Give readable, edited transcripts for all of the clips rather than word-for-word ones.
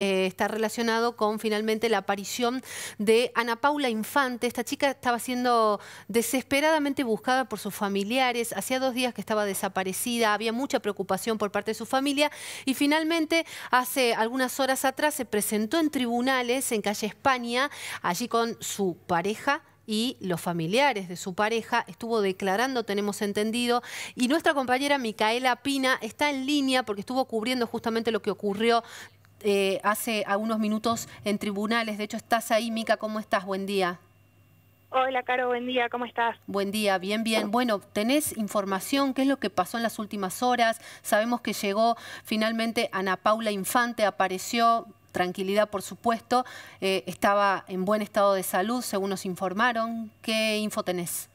Está relacionado con finalmente la aparición de Ana Paula Infante. Esta chica estaba siendo desesperadamente buscada por sus familiares. Hacía 2 días que estaba desaparecida, había mucha preocupación por parte de su familia y finalmente hace algunas horas atrás se presentó en tribunales en calle España, allí con su pareja y los familiares de su pareja. Estuvo declarando, tenemos entendido, y nuestra compañera Micaela Pina está en línea porque estuvo cubriendo justamente lo que ocurrió hace algunos minutos en tribunales. De hecho, estás ahí, Mica. ¿Cómo estás? Buen día. Hola, Caro. Buen día. ¿Cómo estás? Buen día. Bien, bien. Bueno, ¿tenés información? ¿Qué es lo que pasó en las últimas horas? Sabemos que llegó finalmente Ana Paula Infante, apareció, tranquilidad por supuesto, estaba en buen estado de salud, según nos informaron. ¿Qué info tenés?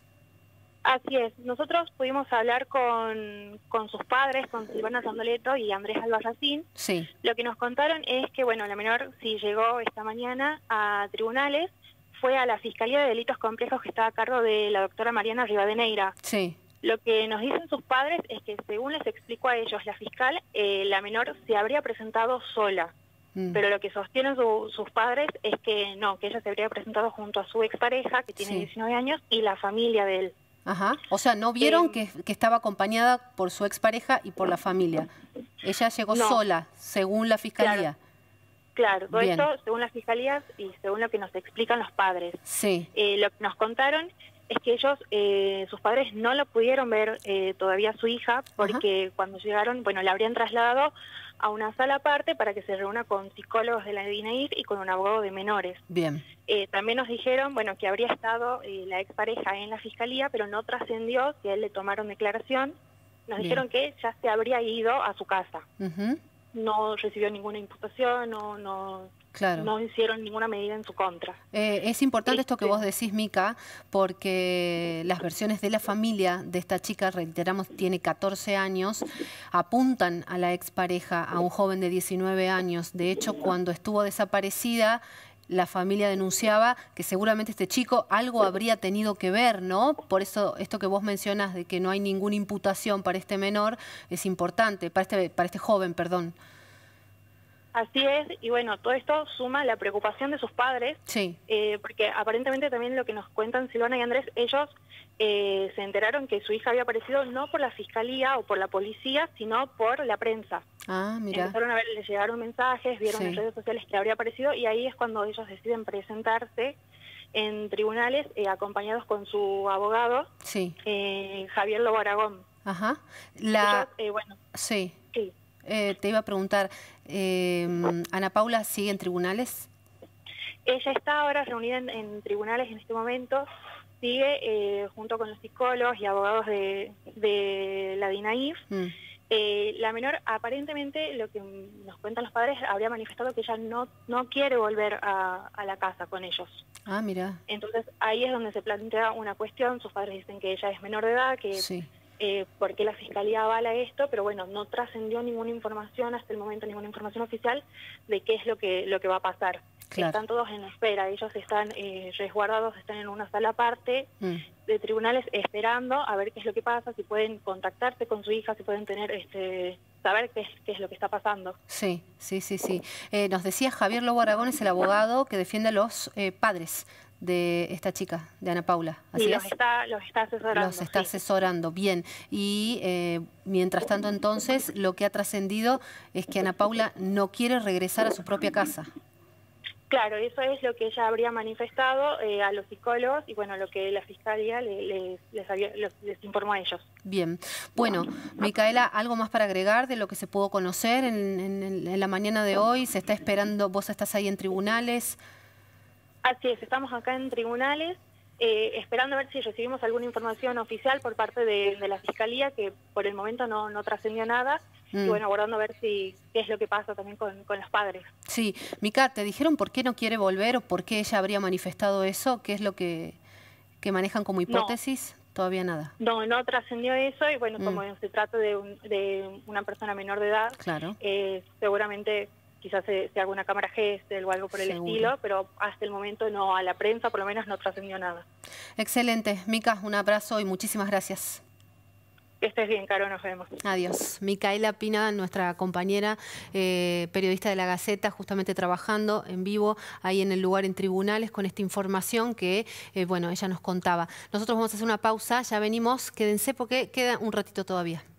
Así es. Nosotros pudimos hablar con sus padres, con Silvana Sandoleto y Andrés Albarracín. Sí. Lo que nos contaron es que, bueno, la menor sí llegó esta mañana a tribunales, fue a la Fiscalía de Delitos Complejos que está a cargo de la doctora Mariana Rivadeneira. Sí. Lo que nos dicen sus padres es que, según les explicó a ellos la fiscal, la menor se habría presentado sola. Pero lo que sostienen sus padres es que no, que ella se habría presentado junto a su expareja, que tiene 19 años, y la familia de él. Ajá, o sea, no vieron que estaba acompañada por su expareja y por la familia. Ella llegó sola, según la fiscalía. Claro, todo esto según las fiscalías y según lo que nos explican los padres. Sí. Lo que nos contaron es que ellos, sus padres no lo pudieron ver todavía a su hija, porque cuando llegaron, bueno, la habrían trasladado a una sala aparte para que se reúna con psicólogos de la DINAIF y con un abogado de menores. Bien. También nos dijeron, bueno, que habría estado la expareja en la fiscalía, pero no trascendió, que a él le tomaron declaración. Nos dijeron que ya se habría ido a su casa. No recibió ninguna imputación, no hicieron ninguna medida en su contra. Es importante esto que vos decís, Mica, porque las versiones de la familia de esta chica, reiteramos, tiene 14 años, apuntan a la expareja, a un joven de 19 años. De hecho, cuando estuvo desaparecida, la familia denunciaba que seguramente este chico algo habría tenido que ver, ¿no? Por eso esto que vos mencionas de que no hay ninguna imputación para este menor es importante, para este joven, perdón. Así es, y bueno, todo esto suma la preocupación de sus padres, porque aparentemente también lo que nos cuentan Silvana y Andrés, ellos se enteraron que su hija había aparecido no por la fiscalía o por la policía, sino por la prensa. Ah, mira. Empezaron a ver, les llegaron mensajes, vieron en redes sociales que habría aparecido, y ahí es cuando ellos deciden presentarse en tribunales acompañados con su abogado, Javier Lobo Aragón. Ajá. Te iba a preguntar, ¿Ana Paula sigue en tribunales? Ella está ahora reunida en tribunales en este momento, sigue junto con los psicólogos y abogados de la DINAIF. La menor, aparentemente, lo que nos cuentan los padres, habría manifestado que ella no quiere volver a la casa con ellos. Ah, mira. Entonces, ahí es donde se plantea una cuestión. Sus padres dicen que ella es menor de edad, que... Sí. Porque la Fiscalía avala esto, pero bueno, no trascendió ninguna información hasta el momento, ninguna información oficial de qué es lo que va a pasar. Claro. Están todos en espera, ellos están resguardados, están en una sala aparte de tribunales esperando a ver qué es lo que pasa, si pueden contactarse con su hija, si pueden tener saber qué es lo que está pasando. Sí, sí, sí, sí. Nos decía Javier Lobo Aragón, es el abogado que defiende a los padres de esta chica, de Ana Paula. ¿Así es? Los está asesorando. Los está asesorando, bien. Y mientras tanto, entonces, lo que ha trascendido es que Ana Paula no quiere regresar a su propia casa. Claro, eso es lo que ella habría manifestado a los psicólogos y, bueno, lo que la Fiscalía les informó a ellos. Bien. Bueno, Micaela, ¿algo más para agregar de lo que se pudo conocer en la mañana de hoy? ¿Se está esperando? ¿Vos estás ahí en tribunales? Así es, estamos acá en tribunales esperando a ver si recibimos alguna información oficial por parte de la Fiscalía, que por el momento no trascendió nada, y bueno, aguardando a ver qué es lo que pasa también con los padres. Sí, Mica, ¿te dijeron por qué no quiere volver o por qué ella habría manifestado eso? ¿Qué es lo que manejan como hipótesis? Todavía nada. No trascendió eso y bueno, como se trata de una persona menor de edad, seguramente... Quizás se haga una cámara gestel o algo por el estilo, pero hasta el momento no, a la prensa por lo menos no trascendió nada. Excelente. Mica, un abrazo y muchísimas gracias. Que estés bien, Caro, nos vemos. Adiós. Micaela Pina, nuestra compañera periodista de La Gaceta, justamente trabajando en vivo ahí en el lugar en Tribunales con esta información que, bueno, ella nos contaba. Nosotros vamos a hacer una pausa, ya venimos, quédense porque queda un ratito todavía.